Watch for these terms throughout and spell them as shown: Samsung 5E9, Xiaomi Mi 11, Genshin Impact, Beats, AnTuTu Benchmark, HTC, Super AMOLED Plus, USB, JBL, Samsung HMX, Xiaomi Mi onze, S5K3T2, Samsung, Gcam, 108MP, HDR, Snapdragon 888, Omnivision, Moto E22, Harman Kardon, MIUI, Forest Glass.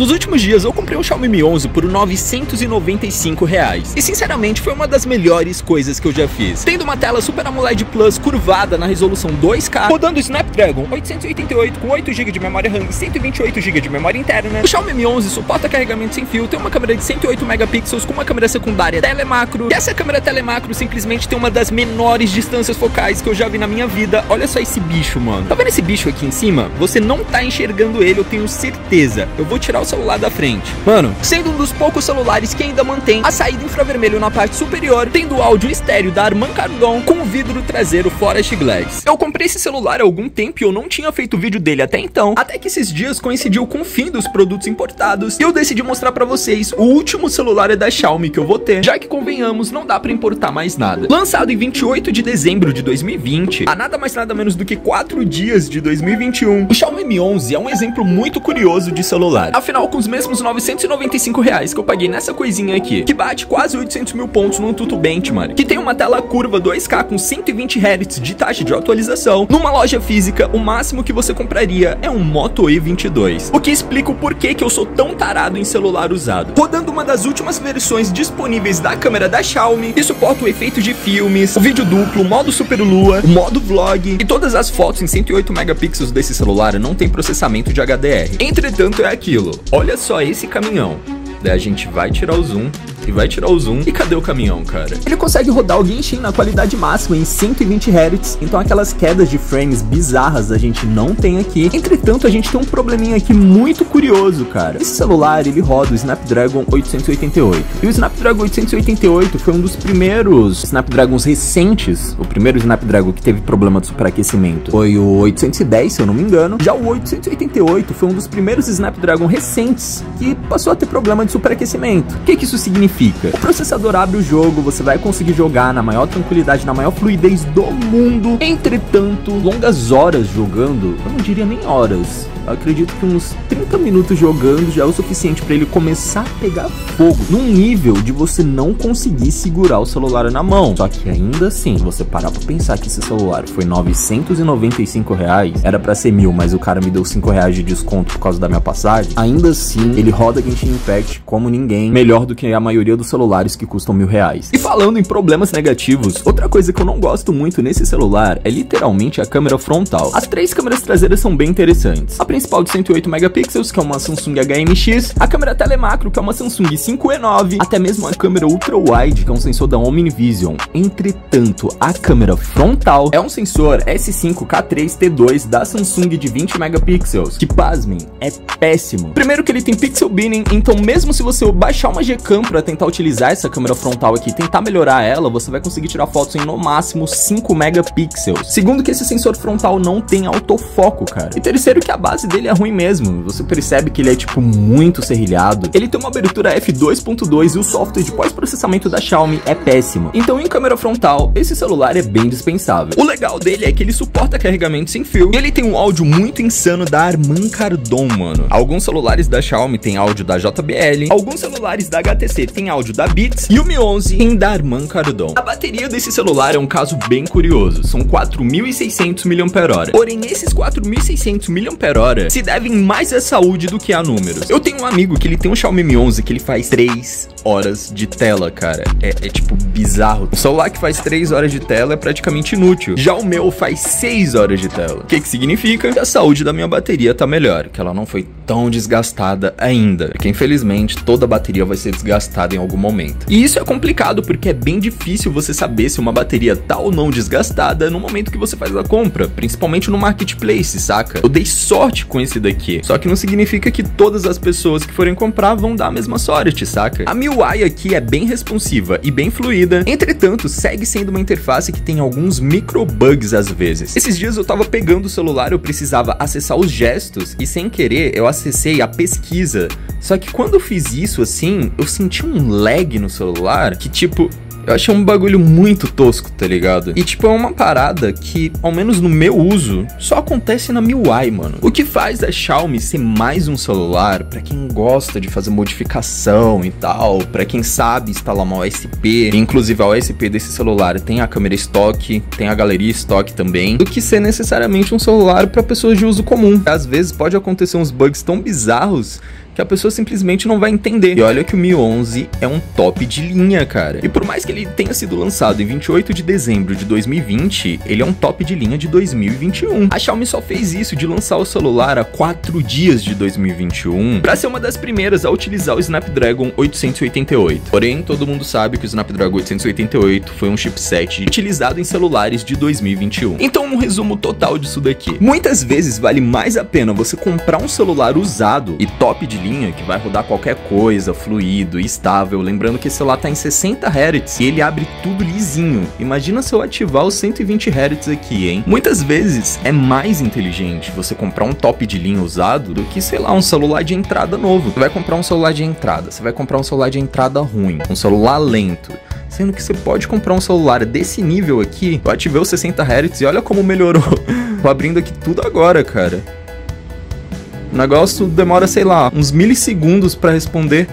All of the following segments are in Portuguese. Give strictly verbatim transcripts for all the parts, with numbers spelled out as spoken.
Nos últimos dias eu comprei um Xiaomi Mi onze por novecentos e noventa e cinco reais e sinceramente foi uma das melhores coisas que eu já fiz, tendo uma tela Super AMOLED Plus curvada na resolução dois K, rodando Snapdragon oitocentos e oitenta e oito com oito gigas de memória RAM e cento e vinte e oito gigas de memória interna. O Xiaomi Mi onze suporta carregamento sem fio, tem uma câmera de cento e oito megapixels com uma câmera secundária telemacro, e essa câmera telemacro simplesmente tem uma das menores distâncias focais que eu já vi na minha vida. Olha só esse bicho, mano. Tá vendo esse bicho aqui em cima? Você não tá enxergando ele, eu tenho certeza. Eu vou tirar o celular da frente. Mano, sendo um dos poucos celulares que ainda mantém a saída infravermelho na parte superior, tendo o áudio estéreo da Harman Kardon com o vidro traseiro Forest Glass. Eu comprei esse celular há algum tempo e eu não tinha feito vídeo dele até então, até que esses dias coincidiu com o fim dos produtos importados e eu decidi mostrar pra vocês o último celular da Xiaomi que eu vou ter, já que, convenhamos, não dá pra importar mais nada. Lançado em vinte e oito de dezembro de dois mil e vinte, há nada mais nada menos do que quatro dias de dois mil e vinte e um, o Xiaomi Mi onze é um exemplo muito curioso de celular. Afinal, com os mesmos novecentos e noventa e cinco reais que eu paguei nessa coisinha aqui, que bate quase oitocentos mil pontos no AnTuTu Benchmark, que tem uma tela curva dois K com cento e vinte hertz de taxa de atualização, numa loja física, o máximo que você compraria é um Moto E vinte e dois. O que explica o porquê que eu sou tão tarado em celular usado. Rodando uma das últimas versões disponíveis da câmera da Xiaomi, que suporta o efeito de filmes, o vídeo duplo, o modo super lua, o modo vlog, e todas as fotos em cento e oito megapixels desse celular não tem processamento de H D R. Entretanto, é aquilo. Olha só esse caminhão. Daí a gente vai tirar o zoom e vai tirar o zoom. E cadê o caminhão, cara? Ele consegue rodar o Genshin na qualidade máxima em cento e vinte hertz, então aquelas quedas de frames bizarras a gente não tem aqui. Entretanto, a gente tem um probleminha aqui muito curioso, cara. Esse celular, ele roda o Snapdragon oitocentos e oitenta e oito. E o Snapdragon oitocentos e oitenta e oito foi um dos primeiros Snapdragons recentes. O primeiro Snapdragon que teve problema de superaquecimento foi o oitocentos e dez, se eu não me engano. Já o oitocentos e oitenta e oito foi um dos primeiros Snapdragon recentes que passou a ter problema de de superaquecimento. O que que isso significa? O processador abre o jogo, você vai conseguir jogar na maior tranquilidade, na maior fluidez do mundo. Entretanto, longas horas jogando, eu não diria nem horas, eu acredito que uns trinta minutos jogando já é o suficiente para ele começar a pegar fogo, num nível de você não conseguir segurar o celular na mão. Só que ainda assim, você parar pra pensar que esse celular foi novecentos e noventa e cinco reais, era pra ser mil, mas o cara me deu cinco reais de desconto por causa da minha passagem. Ainda assim, ele roda Genshin Impact como ninguém, melhor do que a maioria dos celulares que custam mil reais. E falando em problemas negativos, outra coisa que eu não gosto muito nesse celular é literalmente a câmera frontal. As três câmeras traseiras são bem interessantes. A principal de cento e oito megapixels, que é uma Samsung H M X, a câmera telemacro, que é uma Samsung cinco E nove, até mesmo a câmera ultra-wide, que é um sensor da Omnivision. Entretanto, a câmera frontal é um sensor S cinco K três T dois da Samsung de vinte megapixels, que, pasmem, é péssimo. Primeiro que ele tem pixel binning, então mesmo se você baixar uma Gcam para tentar utilizar essa câmera frontal aqui, tentar melhorar ela, você vai conseguir tirar fotos em no máximo cinco megapixels. Segundo que esse sensor frontal não tem autofoco, cara. E terceiro que a base dele é ruim mesmo. Você percebe que ele é tipo muito serrilhado. Ele tem uma abertura f dois ponto dois e o software de pós-processamento da Xiaomi é péssimo. Então, em câmera frontal, esse celular é bem dispensável. O legal dele é que ele suporta carregamento sem fio e ele tem um áudio muito insano da Harman Kardon, mano. Alguns celulares da Xiaomi tem áudio da J B L, alguns celulares da H T C tem áudio da Beats e o Mi onze tem da Harman Kardon. A bateria desse celular é um caso bem curioso, são quatro mil e seiscentos miliampères-hora. Porém, esses quatro mil e seiscentos miliampères-hora se devem mais à saúde do que a números. Eu tenho um amigo que ele tem um Xiaomi Mi onze que ele faz três horas de tela, cara. É, é tipo bizarro. O celular que faz três horas de tela é praticamente inútil. Já o meu faz seis horas de tela. O que que significa? Que a saúde da minha bateria tá melhor, que ela não foi tão desgastada ainda. Porque, infelizmente, toda a bateria vai ser desgastada em algum momento. E isso é complicado porque é bem difícil você saber se uma bateria tá ou não desgastada no momento que você faz a compra, principalmente no marketplace, saca? Eu dei sorte com esse daqui, só que não significa que todas as pessoas que forem comprar vão dar a mesma sorte, saca? A M I U I aqui é bem responsiva e bem fluida, entretanto segue sendo uma interface que tem alguns micro bugs às vezes. Esses dias eu tava pegando o celular, eu precisava acessar os gestos e sem querer eu acessei a pesquisa, só que quando eu fiz isso assim, eu senti um lag no celular que tipo, eu achei um bagulho muito tosco, tá ligado? E tipo, é uma parada que, ao menos no meu uso, só acontece na M I U I, mano. O que faz da Xiaomi ser mais um celular pra quem gosta de fazer modificação e tal, pra quem sabe instalar uma U S B, inclusive a U S B desse celular tem a câmera estoque, tem a galeria estoque também, do que ser necessariamente um celular pra pessoas de uso comum. Às vezes pode acontecer uns bugs tão bizarros que a pessoa simplesmente não vai entender. E olha que o Mi onze é um top de linha, cara. E por mais que ele tenha sido lançado em vinte e oito de dezembro de dois mil e vinte, ele é um top de linha de dois mil e vinte e um. A Xiaomi só fez isso de lançar o celular a quatro dias de dois mil e vinte e um para ser uma das primeiras a utilizar o Snapdragon oitocentos e oitenta e oito. Porém, todo mundo sabe que o Snapdragon oitocentos e oitenta e oito foi um chipset utilizado em celulares de dois mil e vinte e um. Então, um resumo total disso daqui. Muitas vezes vale mais a pena você comprar um celular usado e top de linha, que vai rodar qualquer coisa, fluido e estável. Lembrando que esse celular tá em sessenta hertz e ele abre tudo lisinho. Imagina se eu ativar os cento e vinte hertz aqui, hein? Muitas vezes é mais inteligente você comprar um top de linha usado do que, sei lá, um celular de entrada novo. Você vai comprar um celular de entrada, você vai comprar um celular de entrada ruim, um celular lento. Sendo que você pode comprar um celular desse nível aqui. Eu ativei os sessenta hertz e olha como melhorou. Tô abrindo aqui tudo agora, cara. O negócio demora, sei lá, uns milissegundos pra responder.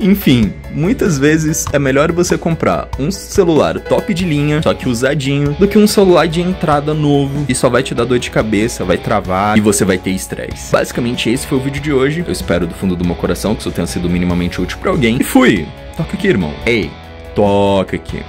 Enfim, muitas vezes é melhor você comprar um celular top de linha, só que usadinho, do que um celular de entrada novo e só vai te dar dor de cabeça, vai travar e você vai ter estresse. Basicamente esse foi o vídeo de hoje. Eu espero do fundo do meu coração que isso tenha sido minimamente útil pra alguém. E fui! Toca aqui, irmão. Ei, toca aqui.